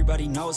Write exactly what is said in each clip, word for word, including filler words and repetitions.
Everybody knows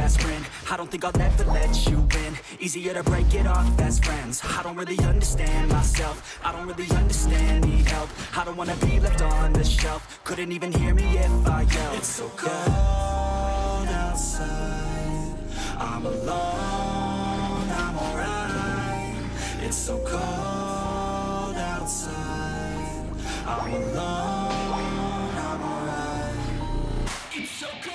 aspirin. I don't think I'll ever let you in. Easier to break it off best friends. I don't really understand myself. I don't really understand, need help. I don't wanna be left on the shelf. Couldn't even hear me if I yelled. It's so cold outside, I'm alone, I'm alright. It's so cold outside, I'm alone, I'm alright. It's so cold.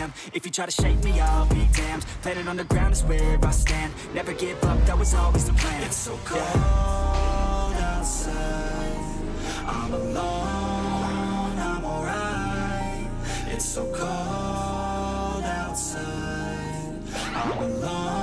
am. If you try to shake me, I'll be damned. Planet on the ground is where I stand. Never give up, that was always the plan. It's so cold outside, I'm alone, I'm alright. It's so cold outside, I'm alone.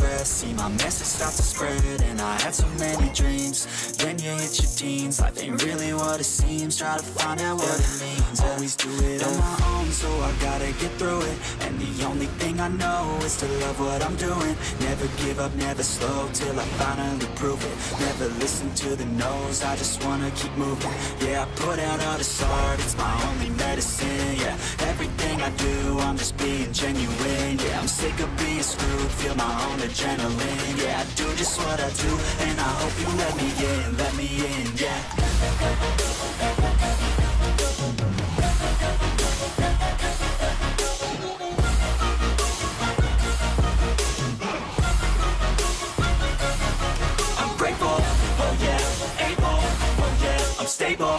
breath, see my message start to spread. And I had so many dreams, then you hit your teens. Life ain't really what it seems, try to find out what it means. Always do it on my own, so I gotta get through it. And the only thing I know is to love what I'm doing. Never give up, never slow, till I finally prove it. Never listen to the no's, I just wanna keep moving. Yeah, I put out all this art, it's my only medicine, yeah. Everything I do, I'm just being genuine, yeah. I'm sick of being screwed, feel my own adrenaline, yeah. I do just what I do, and I hope you let me in, let me in, yeah. I'm grateful, oh yeah, able, oh yeah, I'm stable.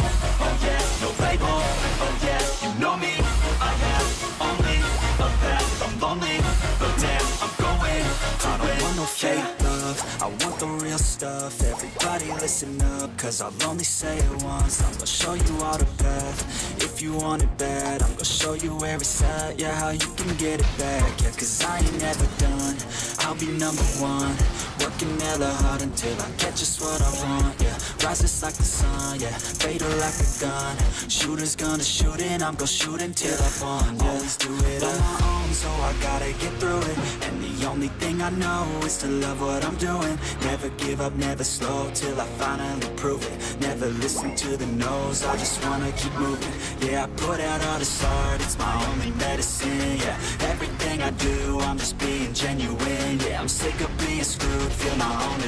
I want the real stuff, everybody listen up, cause I'll only say it once. I'm gonna show you all the path, if you want it bad. I'm gonna show you where it's at, yeah, how you can get it back. Yeah, cause I ain't never done, I'll be number one. Working hella hard until I get just what I want, yeah. Rises like the sun, yeah, fatal like a gun. Shooters gonna shoot and I'm gonna shoot until I fall, yeah. Always do it on my own, so I gotta get through it. And the only thing I know is to love what I'm doing. Never give up, never slow, till I finally prove it. Never listen to the no's, I just wanna keep moving. Yeah, I put out all this art, it's my only medicine, yeah. Everything I do, I'm just being genuine, yeah. I'm sick of being screwed, feel my own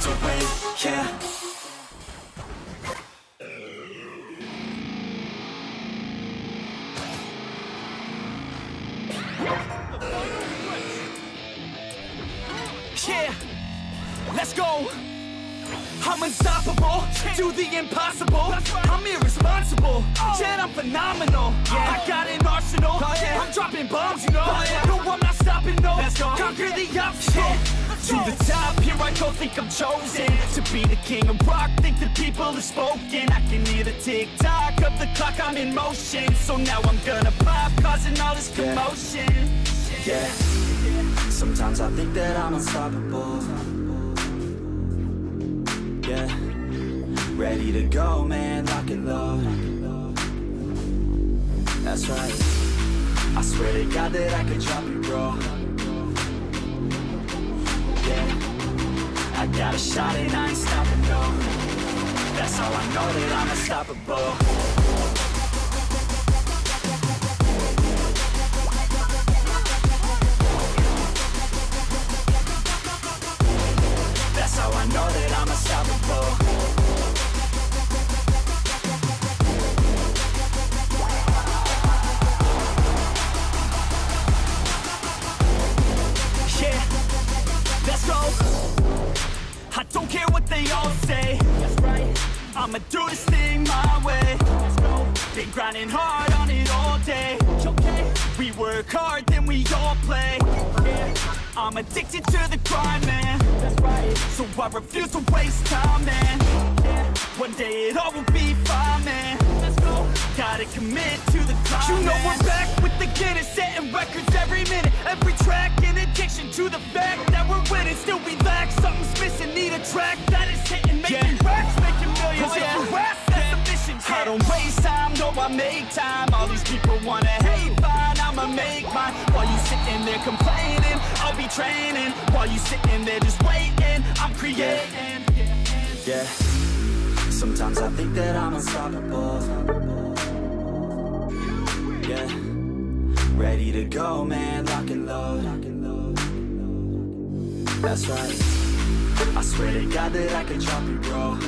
to win, yeah. Yeah, let's go! I'm unstoppable, do the impossible. I'm irresponsible, yet I'm phenomenal. I got an arsenal, I'm dropping bombs, you know. No, I'm not stopping, no, conquer the obstacle. To the top, here I go, think I'm chosen. To be the king of rock, think the people have spoken. I can hear the tick-tock of the clock, I'm in motion. So now I'm gonna pop, causing all this commotion. Yeah, sometimes I think that I'm unstoppable. Yeah, ready to go, man, lock and load. That's right, I swear to God that I could drop it, bro. Yeah, I got a shot and I ain't stopping, no. That's how I know that I'm unstoppable. I'ma do this thing my way. Been grinding hard on it all day. We work hard, then we all play. I'm addicted to the grind, man. So I refuse to waste time, man. One day it all will be fine, man. Gotta commit to the climb. You know we're back with the Guinness, setting records every minute, every track. An addiction to the fact that we're winning, still we lack. Something's missing, need a track that is hitting, making racks, making millions. I don't waste time, no, I make time. All these people wanna hate, fine, I'ma make mine. While you sitting there complaining, I'll be training. While you sitting there just waiting, I'm creating. Yeah, sometimes I think that I'm unstoppable. Yeah, ready to go, man, lock and load. That's right, I swear to God that I could drop it, bro.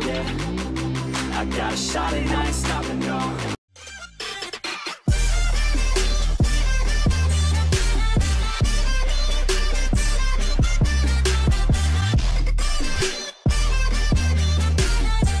Yeah, I got a shot and I ain't stopping, no.